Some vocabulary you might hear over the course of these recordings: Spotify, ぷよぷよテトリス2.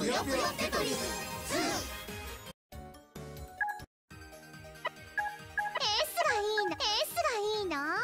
ぷよぷよテトリス2。レースがいいの、レースがいいの。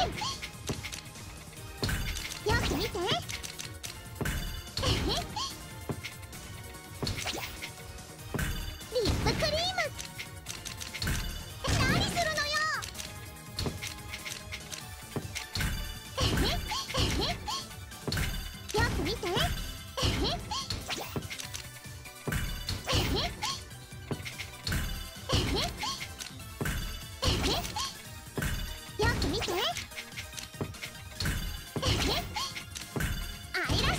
く見て。リップクリーム。何するのよ。よく見て。アイラ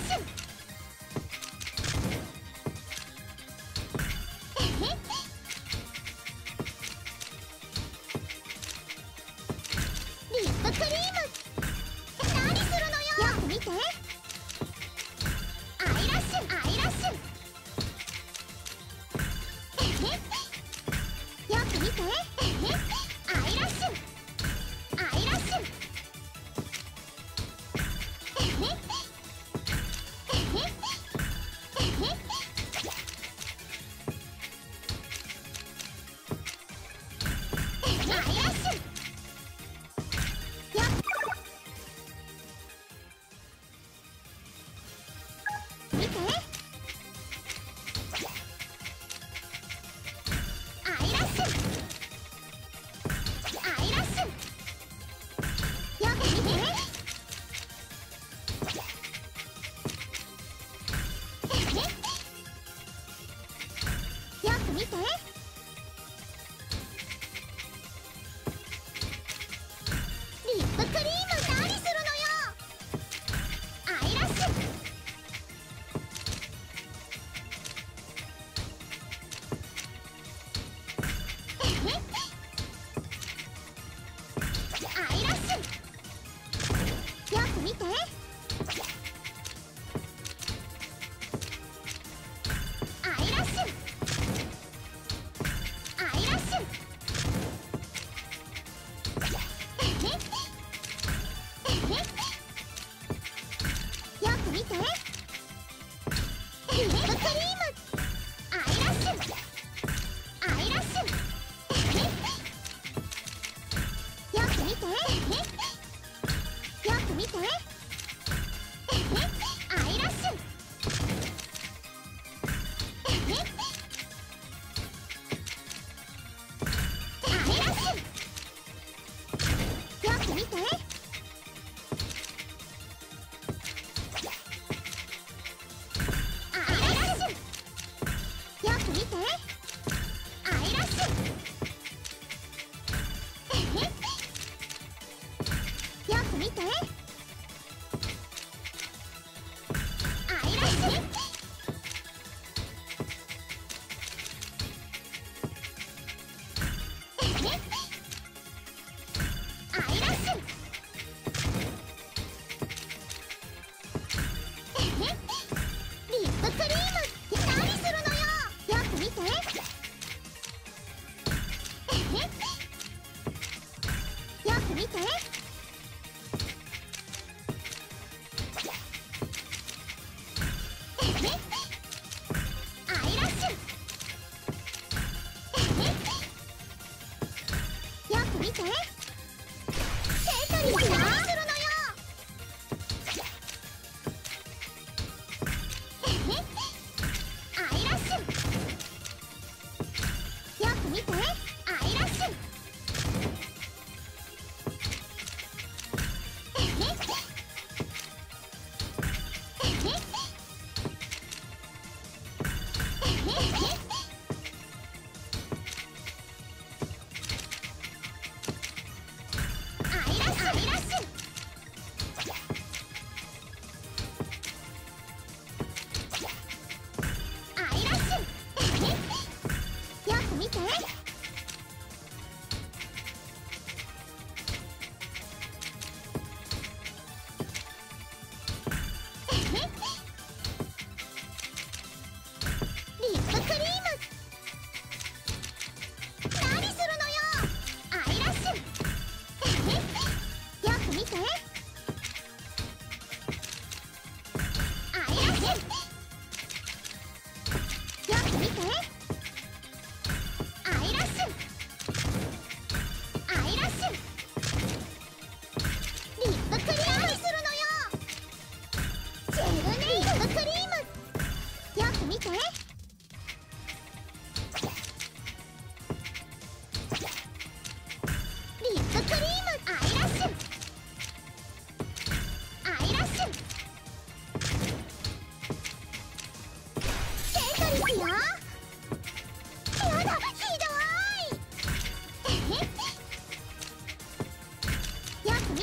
ッシュ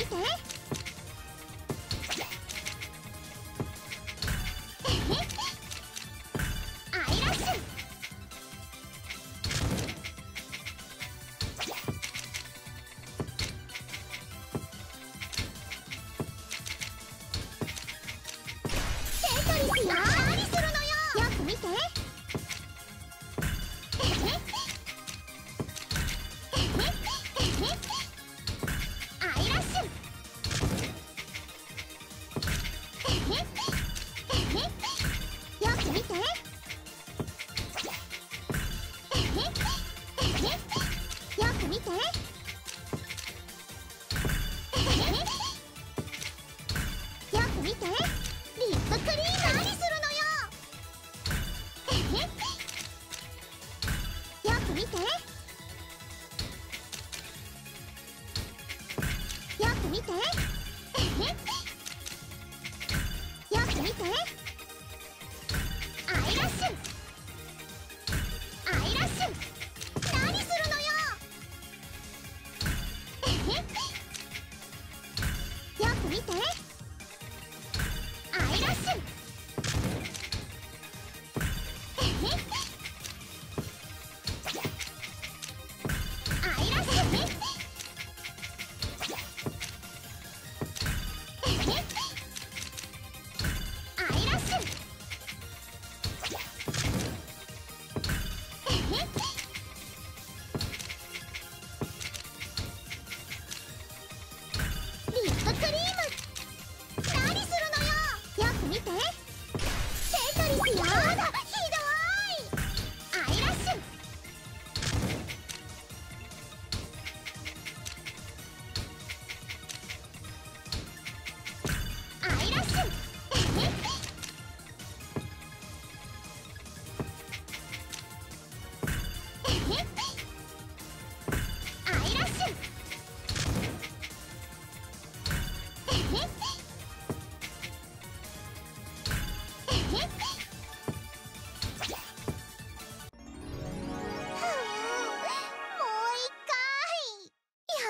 見て。アイラッシュ。テトリスよ。何するのよ。よく見て。よく見て。リップクリーム。何するのよ。よく見て。よく見て。よく見て。アイラッシュ。アイラッシュ。何するのよ。よく見て。や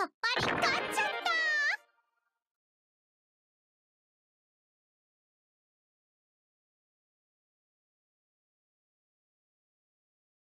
っぱり勝っちゃう。